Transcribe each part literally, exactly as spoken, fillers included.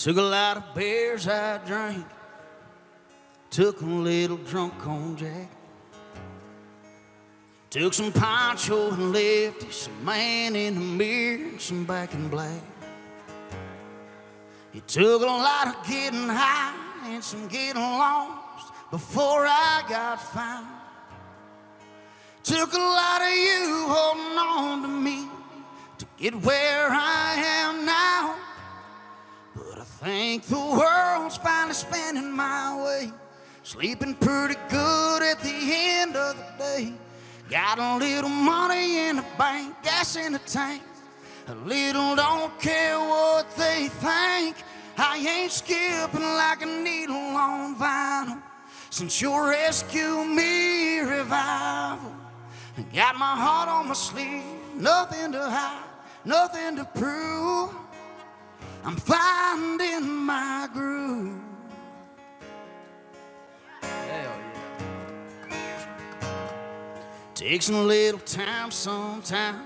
Took a lot of beers I drank, took a little drunk on Jack, took some poncho and lefty, some man in the mirror and some back in black. It took a lot of getting high and some getting lost before I got found. Took a lot of you holding on to me to get where I am now. But I think the world's finally spinning my way, sleeping pretty good at the end of the day. Got a little money in the bank, gas in the tank, a little don't care what they think. I ain't skipping like a needle on vinyl since your rescue me revival. I got my heart on my sleeve, nothing to hide, nothing to prove. I'm finding my groove. Hell yeah. Takes a little time sometimes,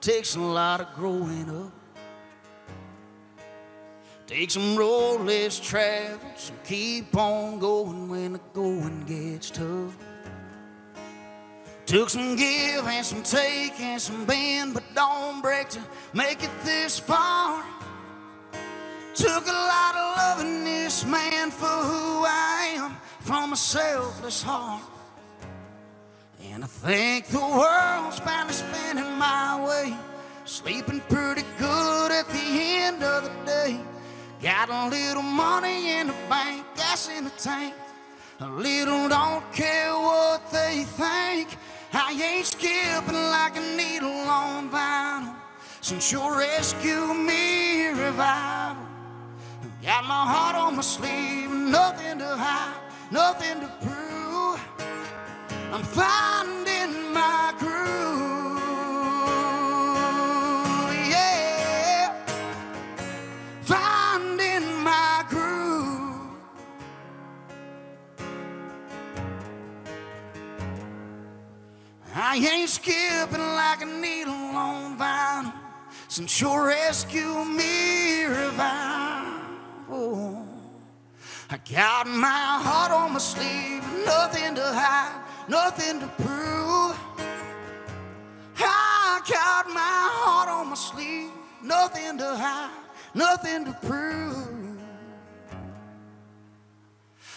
takes a lot of growing up. Take some road less traveled, so keep on going when the going gets tough. Took some give and some take and some bend, but don't break to make it this far. Took a lot of loving this man for who I am from a selfless heart. And I think the world's finally spinning my way, sleeping pretty good at the end of the day. Got a little money in the bank, gas in the tank, a little don't care what they think. I ain't skipping like a needle on vinyl since your rescue me revival. Got my heart on my sleeve, nothing to hide, nothing to prove. I'm finding my groove, yeah, finding my groove. I ain't skipping like a needle on vinyl since your rescue me revival. I got my heart on my sleeve, nothing to hide, nothing to prove. I got my heart on my sleeve, nothing to hide, nothing to prove.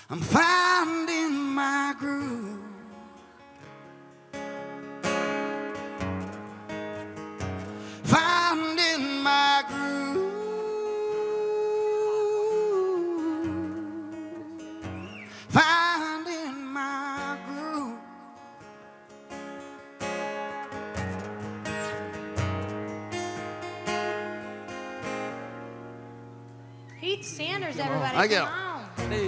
I'm finding my groove. Finding my groove. Finding Heath Sanders, everybody. I go.